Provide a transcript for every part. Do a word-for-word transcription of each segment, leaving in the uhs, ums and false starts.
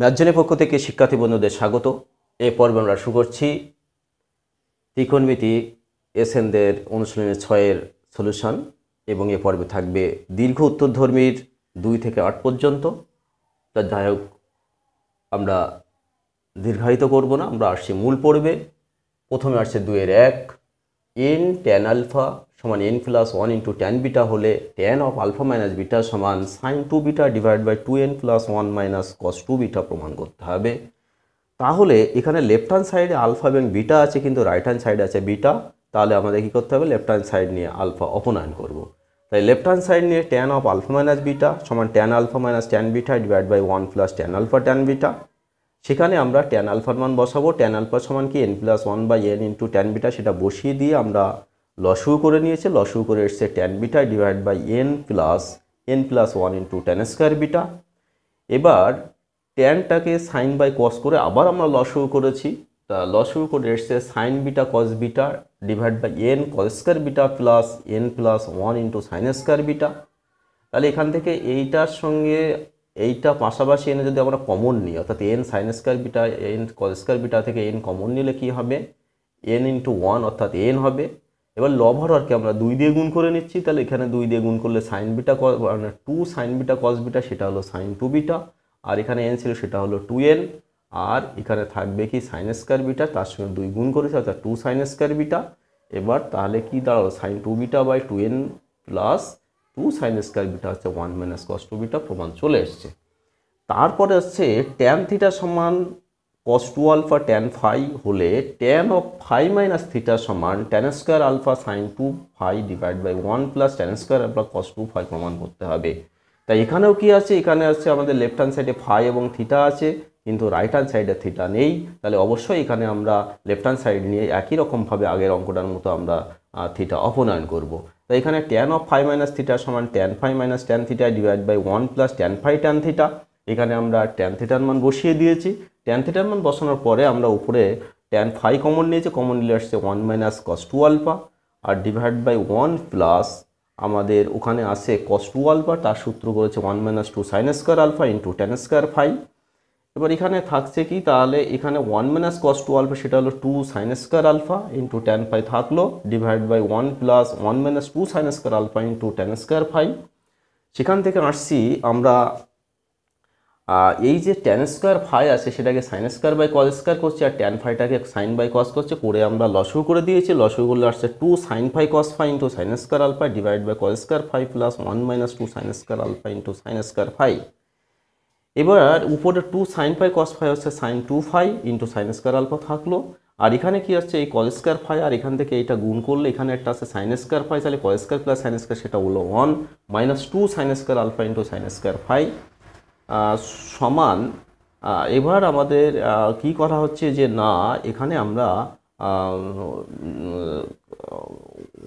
ম্যাথজেনের পক্ষ থেকে শিক্ষার্থী বন্ধুদের স্বাগত। এ পর্বে আমরা শুরু করছি ত্রিকোণমিতি এস এন ডে-র অনুশীলনী ছয়ের সলিউশন, এবং এ পর্বে থাকবে দীর্ঘ উত্তরধর্মীর দুই থেকে আট পর্যন্ত। তা যাই হোক, আমরা দীর্ঘায়িত করব না, আমরা আসছি মূল পর্বে। প্রথমে আসছে দুইয়ের এক, এন ট্যান আলফা সমান N plus one into tan beta হলে tan of alpha minus beta সমান sine two beta divide by two n plus one minus cos two beta প্রমাণ করতে হবে। তাহলে এখানে লেফট হ্যান্ড সাইডে আলফা এবং বিটা আছে, কিন্তু রাইট হ্যান্ড সাইডে আছে বিটা। তাহলে আমাদের কী করতে হবে, লেফট হ্যান্ড সাইড নিয়ে আলফা অপনয়ন করব। তাই লেফট হ্যান্ড সাইড নিয়ে tan of alpha minus beta সমান tan alpha minus tan beta divide by one plus tan alpha tan beta. সেখানে আমরা ট্যান আলফার মান বসাবো, ট্যান আলফা সমান কি N plus one by N into tan beta, সেটা বসিয়ে দিয়ে আমরা লসু করে নিয়েছে। লসু করে এসছে tan beta divide by N plus N plus one into tan square beta. এবার ট্যানটাকে সাইন বাই কস করে আবার আমরা লসু করেছি, তা লসু করে এসছে sine beta cos beta divide by N cos square beta plus N plus one into sine square beta. তাহলে এখান থেকে এইটার সঙ্গে এইটা পাশাপাশি এনে যদি আমরা কমন নিই, অর্থাৎ N sine square beta N cos square beta থেকে এন কমন নিলে কি হবে, এন ইন্টু ওয়ান অর্থাৎ এন হবে। এবার লব হরকে আমরা দুই দিয়ে গুণ করে নিচ্ছি, তাহলে এখানে দুই দিয়ে গুণ করলে সাইন বিটা মানে two sine beta cos beta, সেটা হলো সাইন টু বিটা। আর এখানে এন ছিল, সেটা হলো টু এন। আর এখানে থাকবে কি সাইন স্কোয়ার বিটা, তার সঙ্গে দুই গুণ করেছে অর্থাৎ টু সাইন স্কোয়ার বিটা। এবার তাহলে কি দাঁড়ালো, sine two beta by two n plus two sine square beta হচ্ছে one minus cos two beta প্রমাণ চলে এসছে। তারপরে হচ্ছে ট্যান থিটা সমান cos two alpha tan phi হলে tan of phi minus theta সমান tan square alpha sine two phi divide by one plus tan square alpha cos two phi প্রমাণ করতে হবে। তাই এখানেও কি আছে, এখানে আছে আমাদের লেফট হ্যান্ড সাইডে ফাই এবং থিটা আছে, কিন্তু রাইট হ্যান্ড সাইডে থিটা নেই। তাহলে অবশ্যই এখানে আমরা লেফট হ্যান্ড সাইড নিয়ে একই রকমভাবে আগের অঙ্কটার মতো আমরা থিটা অপনয়ন করব। তাই এখানে tan of phi minus theta সমান tan phi minus tan theta divide by one plus tan phi tan theta. এখানে আমরা ট্যান থিটার মান বসিয়ে দিয়েছি। ট্যান থিটার মান বসানোর পরে আমরা উপরে ট্যান ফাই কমন নিয়েছি, কমন নিয়ে আসছে one minus cos two alpha আর ডিভাইড বাই ওয়ান প্লাস আমাদের ওখানে আছে কস টু আলফা, তার সূত্র করেছে one minus two sine square alpha into tan square phi. এবার এখানে থাকছে কি, তাহলে এখানে one minus cos two alpha সেটা হলো two sine square alpha into tan phi থাকলো divide by one plus one minus two sine square alpha into tan square phi. সেখান থেকে আসছি আমরা এই যে ট্যান স্কোয়ার ফাই আছে সেটাকে sine square by cos square করছে, আর ট্যান ফাইটাকে সাইন বাই কস করছে, করে আমরা লসু করে দিয়েছি। লসু করলে আসছে two sine phi cos phi into sine square alpha divide by cos square phi plus one minus two sine square alpha into sine square phi. এবার উপরে two sine phi cos phi হচ্ছে sine two phi into sine square alpha থাকলো। আর এখানে কি আসছে এই কস square phi, আর এখান থেকে এইটা গুণ করলে এখানে একটা আছে সাইন স্কোয়ার ফাই, তাহলে cos square plus sine square সেটা হলো one minus two sine square alpha into sine square phi সমান। এবার আমাদের কি করা হচ্ছে যে না, এখানে আমরা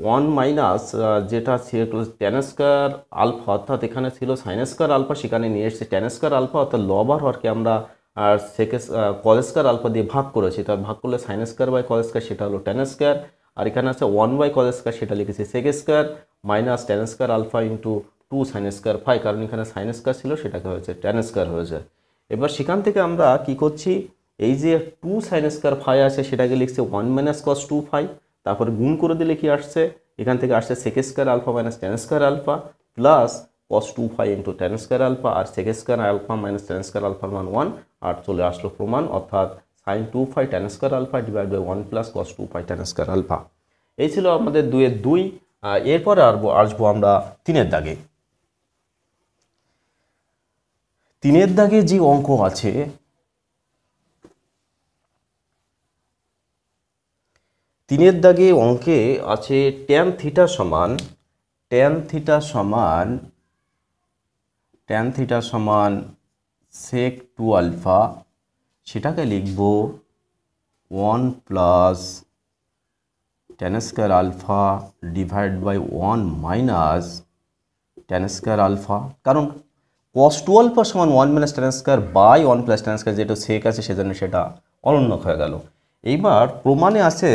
ওয়ান মাইনাস যেটা ট্যান স্কোয়ার আলফা অর্থাৎ এখানে ছিল সাইন স্কোয়ার আলফা, সেখানে নিয়ে এসেছে ট্যান স্কোয়ার আলফা, অর্থাৎ লবার হরকে আমরা আর সেকে কস স্কোয়ার আলফা দিয়ে ভাগ করেছি। তার ভাগ করলে sine square by cos square সেটা হলো ট্যান স্কোয়ার, আর এখানে আছে ওয়ান বাই কস স্কোয়ার সেটা লিখেছি sec square minus tan square alpha into two sine square phi, কারণ এখানে সাইন স্কোয়ার ছিল সেটাকে হয়েছে ট্যান স্কোয়ার হয়েছে। এবার সেখান থেকে আমরা কি করছি, এই যে টু সাইন স্কোয়ার ফাই আছে সেটাকে লিখছে one minus cos two phi, তারপরে গুণ করে দিলে কি আসছে, এখান থেকে আসছে sec square alpha minus tan square alpha plus cos two phi into tan square alpha, আর sec square alpha minus tan square আলফার মান ওয়ান। আর চলে আসলো প্রমাণ, অর্থাৎ sine two phi tan square alpha divide by one plus cos two phi tan square alpha. এই ছিল আমাদের দুয়ের দুই। এরপরে আসবো আসবো আমরা তিনের দাগে। তিনের দাগে যে অঙ্ক আছে তিনের দাগে অঙ্কে আছে ট্যান থিটা সমান ট্যান থিটা সমান ট্যান থিটা সমান সেক টু আলফা, সেটাকে লিখব one plus tan square alpha divide by one minus tan square alpha, কারণ কস টু আলফা সমান one minus tan square by one plus tan square, যেটা sec আছে সেজন্য সেটা অনন্যক হয়ে গেল। এইবার প্রমাণে আছে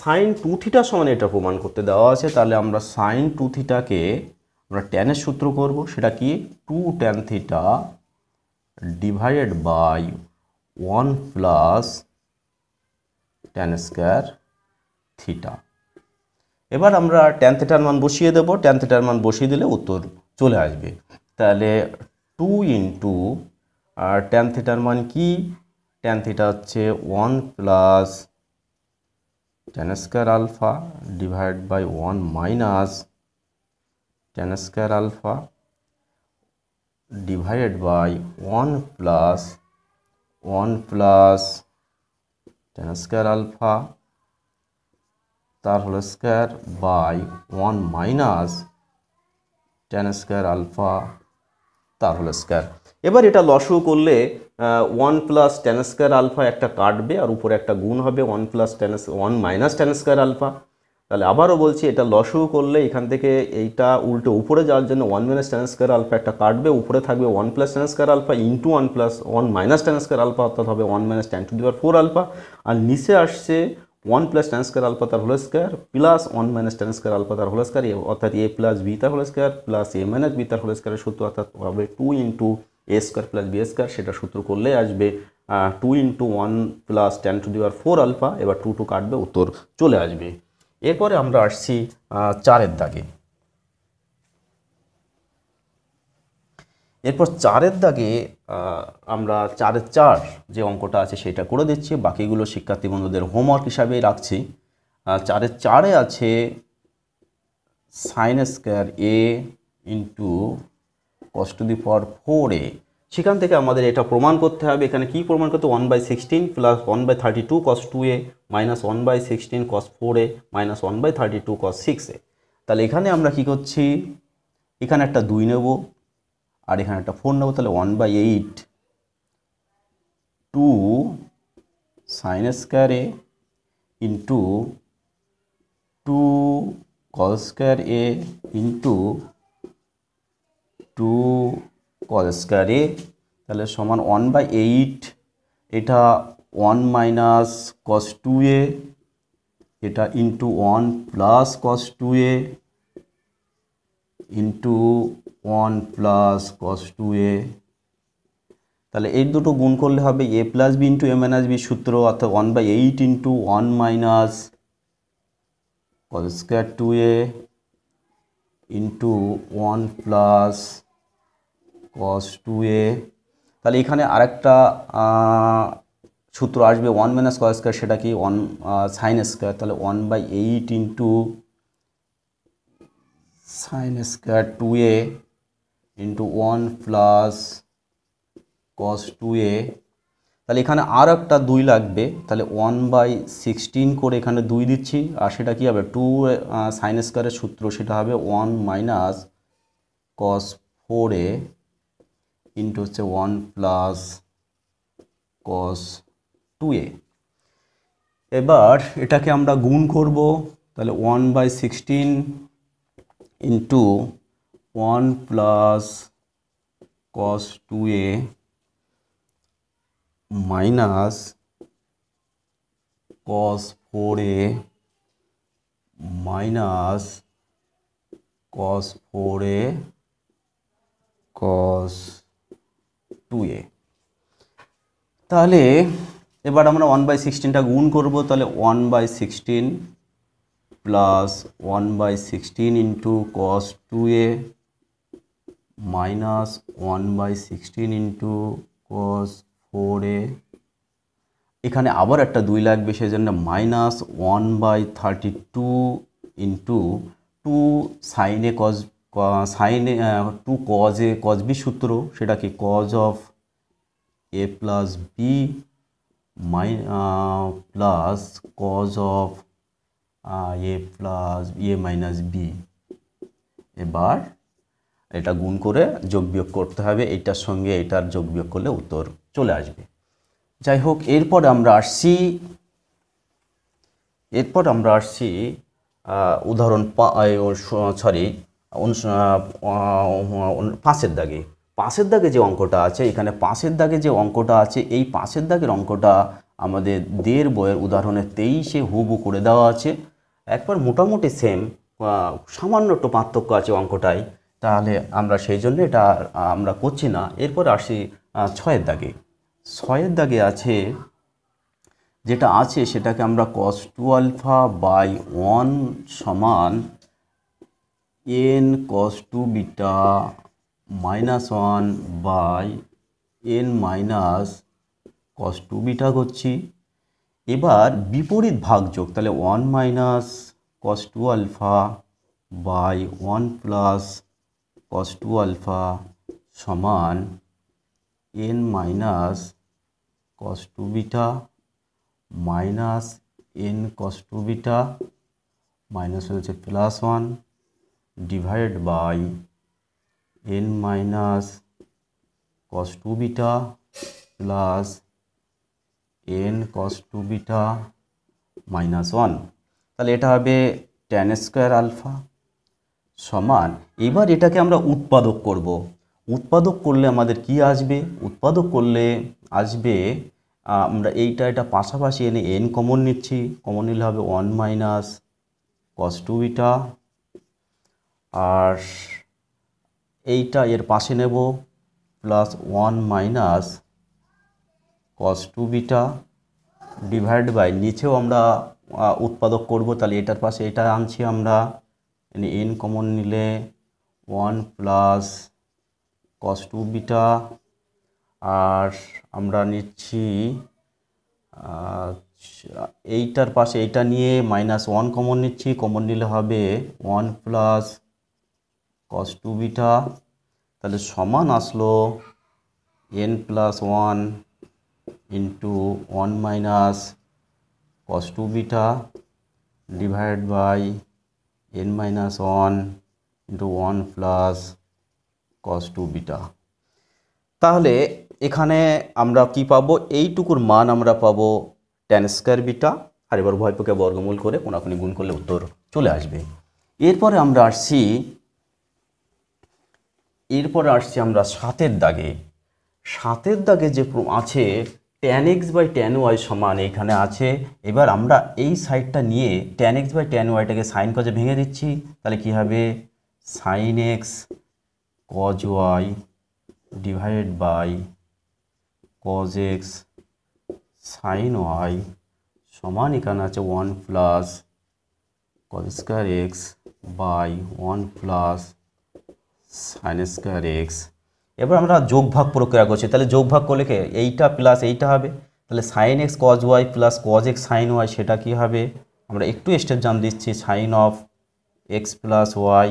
সাইন টু থিটা সমান, এটা প্রমাণ করতে দেওয়া আছে। তাহলে আমরা সাইন টু থিটাকে আমরা ট্যানের সূত্র করব, সেটা কি two tan theta divided by one plus tan square theta. এবার আমরা tan theta মান বসিয়ে দেব, tan theta মান বসিয়ে দিলে উত্তর চলে আসবে। তাহলে two into আর tan theta মান কি, tan theta হচ্ছে one plus tan square alpha divided by one minus tan square alpha divided by one plus one plus tan square alpha tar whole square by one minus tan square alpha tar whole square. এবার এটা লসও করলে one plus tan square alpha একটা কাটবে আর উপরে একটা গুণ হবে one plus tan one minus tan square alpha. তাহলে আবারো বলছি এটা লসও করলে এখান থেকে এইটা উল্টো উপরে যাওয়ার জন্য one minus tan square alpha একটা কাটবে, উপরে থাকবে one plus tan square alpha into one plus one minus tan square alpha অর্থাৎ হবে one minus tan to the power four alpha, আর নিচে আসছে one plus tan square alpha তার whole square plus one minus tan square alpha তার whole square অর্থাৎ a plus b তার whole square plus a minus b তার whole square সূত্র অর্থাৎ হবে two into a square plus b square, সেটা সূত্র করলে আসবে two into one plus tan to the power four alpha. এবার two to কাটবে উত্তর চলে আসবে। এরপরে আমরা আসছি চারের দাগে। এরপর চারের দাগে আমরা চারের চার যে অঙ্কটা আছে সেটা করে দিচ্ছি, বাকিগুলো শিক্ষার্থী বন্ধুদের হোমওয়ার্ক হিসাবেই রাখছি। চারের চারে আছে sine square A into cos to the power four a, সেখান থেকে আমাদের এটা প্রমাণ করতে হবে। এখানে কি প্রমাণ করতে হবে, one by sixteen plus one by thirty-two cos two a minus one by sixteen cos four a minus one by thirty-two cos six a. তাহলে এখানে আমরা কি করছি, এখানে একটা দুই নেব আর এখানে একটা ফোর নেব, তাহলে one by eight two sin square a into two cos square a into two cos square a, তাহলে সমান one by eight, এটা one minus cos two a, এটা into one plus cos two a into one plus cos two a, তাহলে এই দুটো গুণ করলে হবে a plus b into a minus b সূত্র অর্থাৎ one by eight into one minus cos square two a into one plus cos two a. তাহলে এখানে আরেকটা সূত্র আসবে one minus cos square, সেটা কি one sin square, তাহলে one by eight into sin square two a into one plus cos two a. তাহলে এখানে আরেকটা দুই লাগবে, তাহলে one by sixteen করে এখানে দুই দিচ্ছি আর সেটা কি হবে two sin square এর সূত্র, সেটা হবে one minus cos four a into হচ্ছে one plus cos two a. এবার এটাকে আমরা গুণ করব, তাহলে one by sixteen into one plus cos two a minus cos four a minus cos four a cos two a. তাহলে এবার আমরা one by sixteen টা গুণ করব, তাহলে one by sixteen plus one by sixteen into cos two a minus one by sixteen into cos four a. এখানে আবার একটা দুই লাগবে, সেজন্য minus one by thirty two into two সাইনে কজ সাইনে two cos A cos B সূত্র, সেটা কি cos of A plus B মাই plus cos of A plus A minus B. এবার এটা গুণ করে যোগ বিয়োগ করতে হবে, এটার সঙ্গে এটার যোগ বিয়োগ করলে উত্তর চলে আসবে। যাই হোক, এরপর আমরা আসছি এরপর আমরা আসছি উদাহরণ সরি পাঁচের দাগে। পাঁচের দাগে যে অঙ্কটা আছে এখানে পাঁচের দাগে যে অঙ্কটা আছে এই পাঁচের দাগের অঙ্কটা আমাদের দের বইয়ের উদাহরণে তেইশে হুবু করে দেওয়া আছে। একবার মোটামুটি সেম, সামান্য একটু পার্থক্য আছে অঙ্কটায়, তাহলে আমরা সেই জন্য এটা আমরা করছি না। এরপর আসি ছয়ের দাগে ছয়ের দাগে আছে যেটা আছে সেটাকে আমরা cos two alpha by one সমান n cos two beta minus one by n minus cos two beta করছি। এবার বিপরীত ভাগযোগ তাহলে one minus cos two alpha by one plus cos two alpha সমান n minus cos two beta minus n cos two beta minus হচ্ছে plus one divide by n minus cos two beta plus n cos two beta minus one. তাহলে এটা হবে tan square alpha সমান। এবার এটাকে আমরা উৎপাদক করব। উৎপাদক করলে আমাদের কি আসবে? উৎপাদক করলে আসবে আমরা এইটা এটা পাশাপাশি এনে n কমন নিচ্ছি, কমন নিলে হবে one minus cos two beta, আর এইটা এর পাশে নেব plus one minus cos two beta divide by নিচেও আমরা উৎপাদক করব, তাহলে এটার পাশে এটা আনছি আমরা, মানে n কমন নিলে one plus cos two beta, আর আমরা নিচ্ছি এইটার পাশে এটা নিয়ে মাইনাস ওয়ান কমন নিচ্ছি, কমন নিলে হবে one plus cos two beta, তাহলে সমান আসলো n plus one into one minus cos two beta divide by n minus one into one plus cos two beta. তাহলে এখানে আমরা কি পাবো? এইটুকুর মান আমরা পাবো tan স্কয়ার বিটা, আর এবার উভয়পক্ষে বর্গমূল করে কোনাকুনি গুণ করলে উত্তর চলে আসবে। এরপরে আমরা আসছি এরপরে আসছি আমরা সাতের দাগে। সাতের দাগে যে আছে tan x by tan y সমান এখানে আছে। এবার আমরা এই সাইডটা নিয়ে tan x বাই tan yটাকে সাইন কজে ভেঙে দিচ্ছি, তাহলে কি হবে sine x cos y divide by cos x sin y সমান এখানে আছে one plus cos square x by one plus sin square x। এবার আমরা যোগ ভাগ প্রক্রিয়া করছি, তাহলে যোগ ভাগ করলে কি এইটা প্লাস এইটা হবে, তাহলে sin x cos y plus cos x sin y সেটা কি হবে আমরা একটু স্টেপ জাম দিচ্ছি sin of x plus y,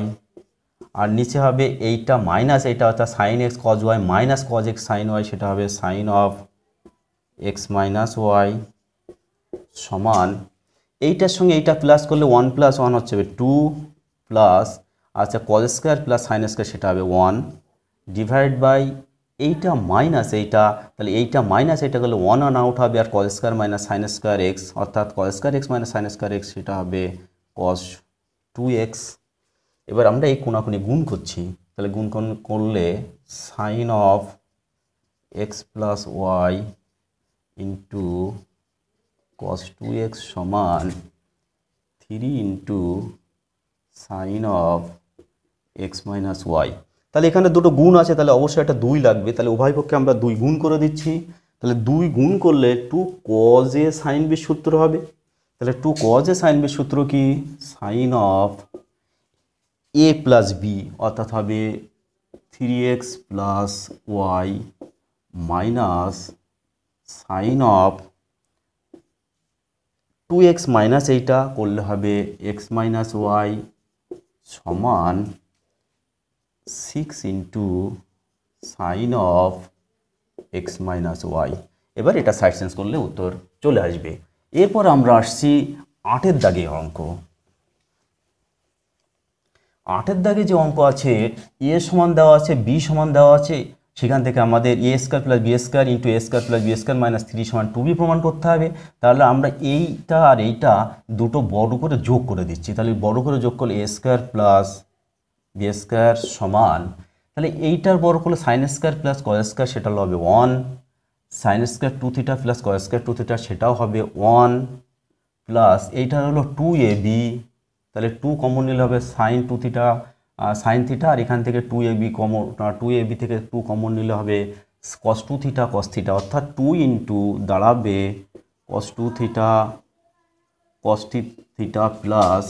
আর নিচে হবে এইটা মাইনাস এইটা অর্থাৎ sin x cos y minus cos x sin y সেটা হবে sin of x minus y সমান এইটার সঙ্গে এইটা প্লাস করলে ওয়ান প্লাস ওয়ান হচ্ছে টু প্লাস আচ্ছা cos square plus sin square সেটা হবে ওয়ান ডিভাইড বাই এইটা মাইনাস এইটা, তাহলে এইটা মাইনাস এইটা করলে ওয়ান অন আউট হবে, আর cos square minus sin square x অর্থাৎ cos square x minus sin square x সেটা হবে cos টু এক্স। এবার আমরা এই কোণাকুণি গুণ করছি, তাহলে গুণ করলে sine of X plus Y into cos two X সমান three into sine of X minus Y. তাহলে এখানে দুটো গুণ আছে, তাহলে অবশ্যই একটা দুই লাগবে, তাহলে উভয় পক্ষে আমরা দুই গুণ করে দিচ্ছি, তাহলে দুই গুণ করলে two cos A sine B সূত্র হবে, তাহলে two cos A sine B সূত্র কি sine of A plus B অর্থাৎ হবে three X plus Y minus sine of two X minus এইটা করলে হবে এক্স মাইনাস ওয়াই সমান six into sine of X minus Y. এবার এটা সাইড চেঞ্জ করলে উত্তর চলে আসবে। এরপর আমরা আসছি আটের দাগে অঙ্ক। আটের দাগে যে অঙ্ক আছে এ সমান দেওয়া আছে বি সমান দেওয়া আছে, সেখান থেকে আমাদের A square plus B square into A square plus B square minus three সমান টু বি প্রমাণ করতে হবে। তাহলে আমরা এইটা আর এইটা দুটো বড় করে যোগ করে দিচ্ছি, তাহলে বড় করে যোগ করলে A square plus B square সমান, তাহলে এইটার বড় করলে sine square plus cos square সেটা হবে one, sine square two theta plus cos square two theta সেটাও হবে ওয়ান প্লাস এইটা হলো টু এ বি, তাহলে টু কমন নিলে হবে sine two theta sine theta, আর এখান থেকে two A B common two A B থেকে টু কমন নিলে হবে cos two theta cos theta অর্থাৎ two into দাঁড়াবে cos two theta cos theta plus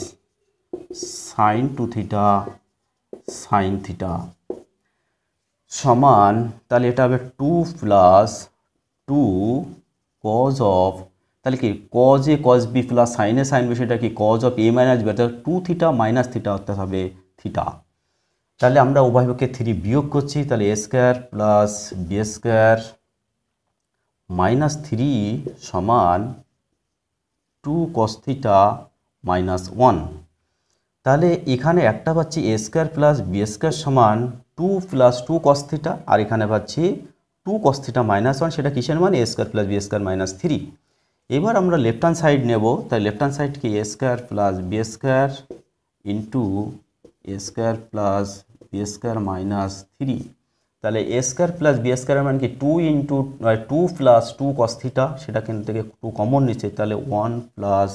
sin two theta sin theta সমান তাহলে এটা হবে two plus two cos of তাহলে কি cos a cos b plus sin a sin b সেটা কি cos of a minus b অর্থাৎ two theta minus theta অর্থাৎ হবে theta তাহলে আমরা উভয়পক্ষে three বিয়োগ করছি তাহলে a square plus b square minus three সমান two cos theta minus one তাহলে এখানে একটা পাচ্ছি a square plus b square সমান two plus two cos theta আর এখানে পাচ্ছি two cos theta minus one সেটা কিসের মান a square plus b square minus three এবার আমরা লেফট হ্যান্ড সাইড নেব তাই লেফট হ্যান্ড সাইড কি a square plus b square into a square plus b square minus three তাহলে a square plus b square এর মান কি two into uh, two plus two cos theta সেটা কিন্তু থেকে two কমন নিচে তাহলে one plus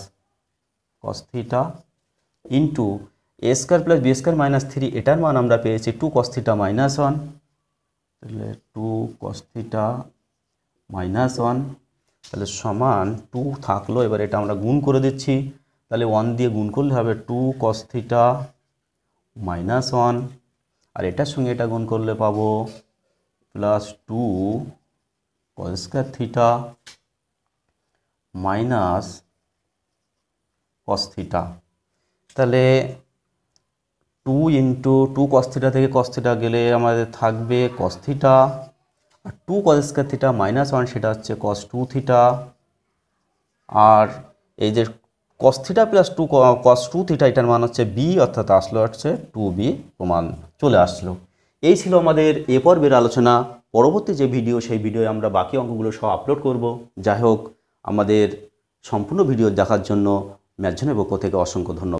cos theta into a square plus b square minus three এটার মান আমরা পেয়েছি two cos theta minus one তাহলে two cos theta minus one তাহলে সমান two থাকলো এবার এটা আমরা গুণ করে দিচ্ছি তাহলে one দিয়ে গুণ করলে হবে two cos theta minus one আর এটার সঙ্গে এটা গুণ করলে পাবো plus two cos square theta minus cos theta তাহলে two into two cos theta থেকে cos theta গেলে আমাদের থাকবে cos theta two cos square theta minus one সেটা হচ্ছে cos two theta আর এই যে cos theta plus two cos two theta এটার মান হচ্ছে b অর্থাৎ আসলো হচ্ছে two b প্রমাণ চলে আসলো এই ছিল আমাদের এ পর্বের আলোচনা পরবর্তী যে ভিডিও সেই ভিডিওয়ে আমরা বাকি অঙ্কগুলো সব আপলোড করব যাই হোক আমাদের সম্পূর্ণ ভিডিও দেখার জন্য ম্যাথজনের পক্ষ থেকে অসংখ্য ধন্যবাদ।